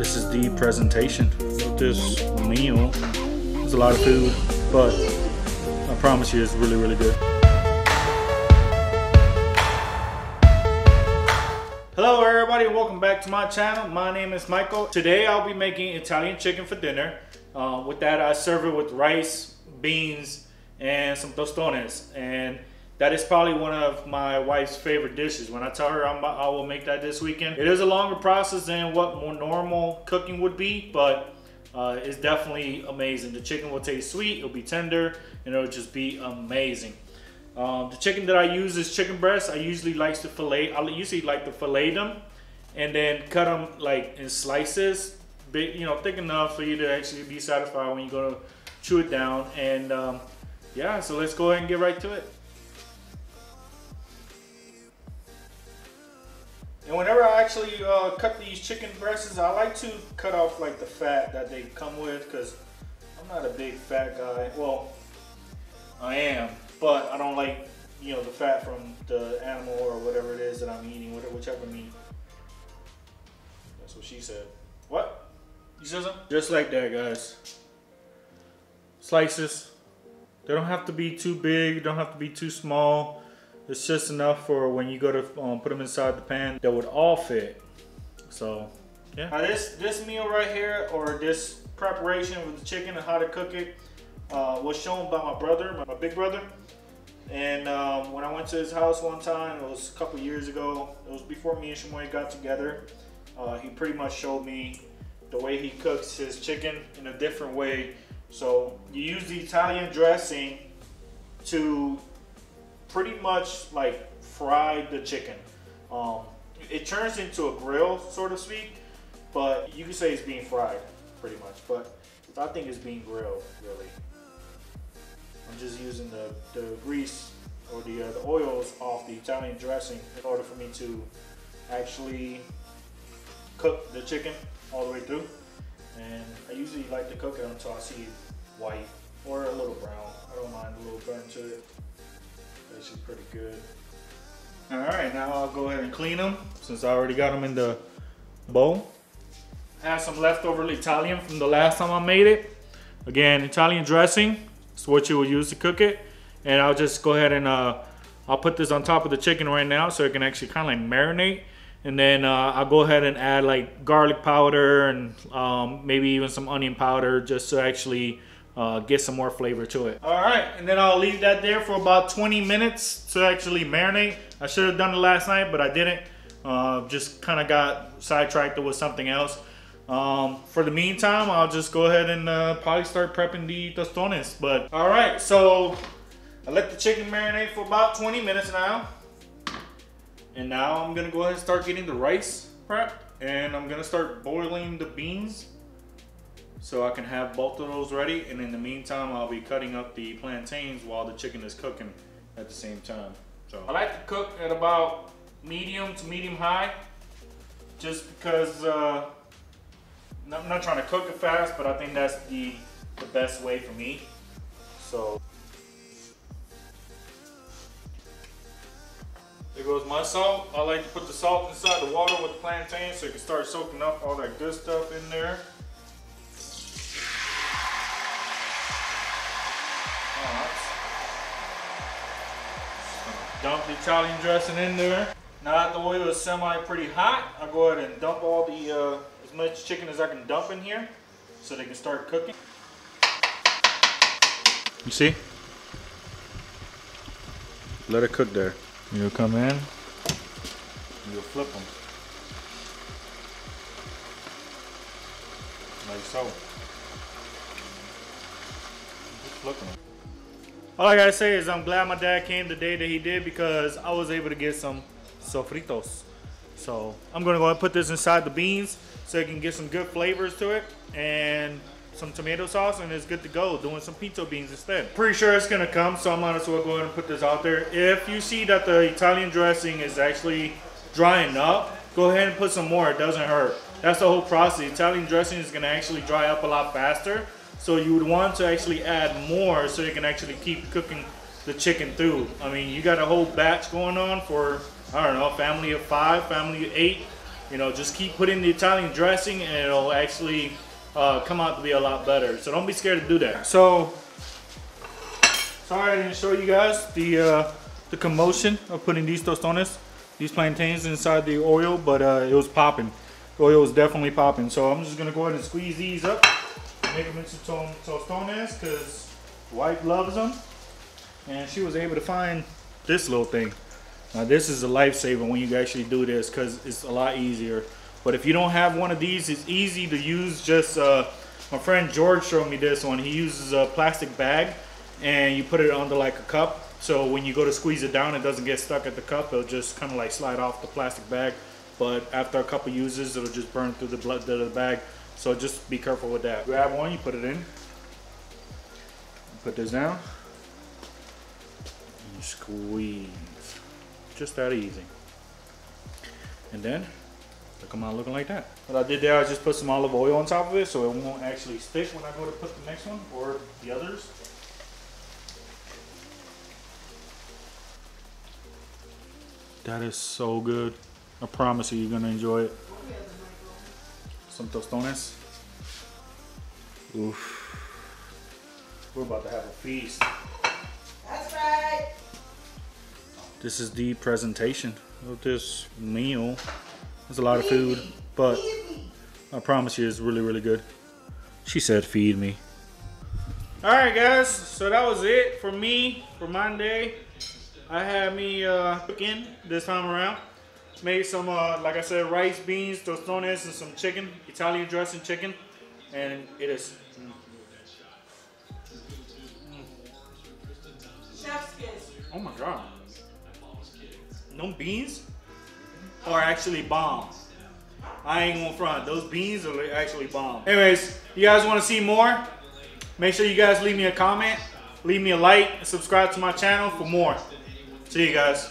This is the presentation of this meal. It's a lot of food, but I promise you it's really, really good. Hello everybody, welcome back to my channel. My name is Michael. Today I'll be making Italian chicken for dinner. With that, I serve it with rice, beans, and some tostones. And that is probably one of my wife's favorite dishes. When I tell her I will make that this weekend, it is a longer process than what more normal cooking would be, but it's definitely amazing. The chicken will taste sweet, it'll be tender, and it'll just be amazing. The chicken that I use is chicken breast. I usually like to fillet them and then cut them like in slices, big, you know, thick enough for you to actually be satisfied when you're gonna chew it down. And yeah, so let's go ahead and get right to it. And whenever I actually cut these chicken breasts, I like to cut off like the fat that they come with, because I'm not a big fat guy. Well, I am, but I don't like, you know, the fat from the animal or whatever it is that I'm eating, whichever meat. That's what she said. What? You said something? Just like that, guys. Slices. They don't have to be too big, don't have to be too small. It's just enough for when you go to put them inside the pan, that would all fit. So, yeah. Now this meal right here, or this preparation with the chicken and how to cook it, was shown by my brother, my big brother. And when I went to his house one time, it was a couple years ago. It was before me and Shemoy got together. He pretty much showed me the way he cooks his chicken in a different way. So you use the Italian dressing to pretty much like fry the chicken. It turns into a grill, so to speak, but you can say it's being fried pretty much, but I think it's being grilled really. I'm just using the grease or the oils off the Italian dressing in order for me to actually cook the chicken all the way through. And I usually like to cook it until I see it white or a little brown. I don't mind a little burn to it. This is pretty good. All right, now I'll go ahead and clean them since I already got them in the bowl. I have some leftover Italian from the last time I made it. Again, Italian dressing is what you would use to cook it. And I'll just go ahead and I'll put this on top of the chicken right now so it can actually kind of like marinate. And then I'll go ahead and add like garlic powder and maybe even some onion powder just to actually get some more flavor to it. All right, and then I'll leave that there for about 20 minutes to actually marinate. I should have done it last night, but I didn't. Just kind of got sidetracked with something else. For the meantime, I'll just go ahead and probably start prepping the tostones. But all right, so I let the chicken marinate for about 20 minutes now. And now I'm gonna go ahead and start getting the rice prepped, and I'm gonna start boiling the beans so I can have both of those ready. And in the meantime, I'll be cutting up the plantains while the chicken is cooking at the same time. So I like to cook at about medium to medium high, just because I'm not trying to cook it fast, but I think that's the best way for me. So there goes my salt. I like to put the salt inside the water with the plantains so you can start soaking up all that good stuff in there. Dump the Italian dressing in there. Now that the oil is pretty hot, I'll go ahead and dump all the, as much chicken as I can dump in here so they can start cooking. You see? Let it cook there. You'll come in, you'll flip them. Like so. Just flip them. All I gotta say is I'm glad my dad came the day that he did, because I was able to get some sofritos. So I'm gonna go ahead and put this inside the beans so it can get some good flavors to it and some tomato sauce, and it's good to go, doing some pinto beans instead. Pretty sure it's gonna come, so I might as well go ahead and put this out there. If you see that the Italian dressing is actually drying up, go ahead and put some more, it doesn't hurt. That's the whole process. The Italian dressing is gonna actually dry up a lot faster. So you would want to actually add more so you can actually keep cooking the chicken through. I mean, you got a whole batch going on for, I don't know, family of 5, family of 8. You know, just keep putting the Italian dressing and it'll actually come out to be a lot better. So don't be scared to do that. So, sorry I didn't show you guys the commotion of putting these tostones, these plantains inside the oil, but it was popping. The oil was definitely popping. So I'm just gonna go ahead and squeeze these up, make them into tostones, because wife loves them. And she was able to find this little thing. Now this is a lifesaver when you actually do this because it's a lot easier. But if you don't have one of these, it's easy to use. Just my friend George showed me this one. He uses a plastic bag and you put it under like a cup. So when you go to squeeze it down, it doesn't get stuck at the cup. It'll just kind of like slide off the plastic bag. But after a couple uses, it'll just burn through the blood of the bag. So just be careful with that. Grab one, you put it in. Put this down. And squeeze. Just that easy. And then they come out looking like that. What I did there, I just put some olive oil on top of it so it won't actually stick when I go to put the next one or the others. That is so good. I promise you, you're gonna enjoy it. Some tostones. Oof. We're about to have a feast. That's right. This is the presentation of this meal. There's a lot of food, but I promise you it's really, really good. She said, feed me. All right, guys, so that was it for me for Monday. I had me cooking this time around. Made some, like I said, rice, beans, tostones, and some chicken, Italian dressing chicken, and it is. Chef's kiss. Oh my God. Them beans are actually bomb. I ain't gonna front. Those beans are actually bomb. Anyways, you guys want to see more? Make sure you guys leave me a comment, leave me a like, and subscribe to my channel for more. See you guys.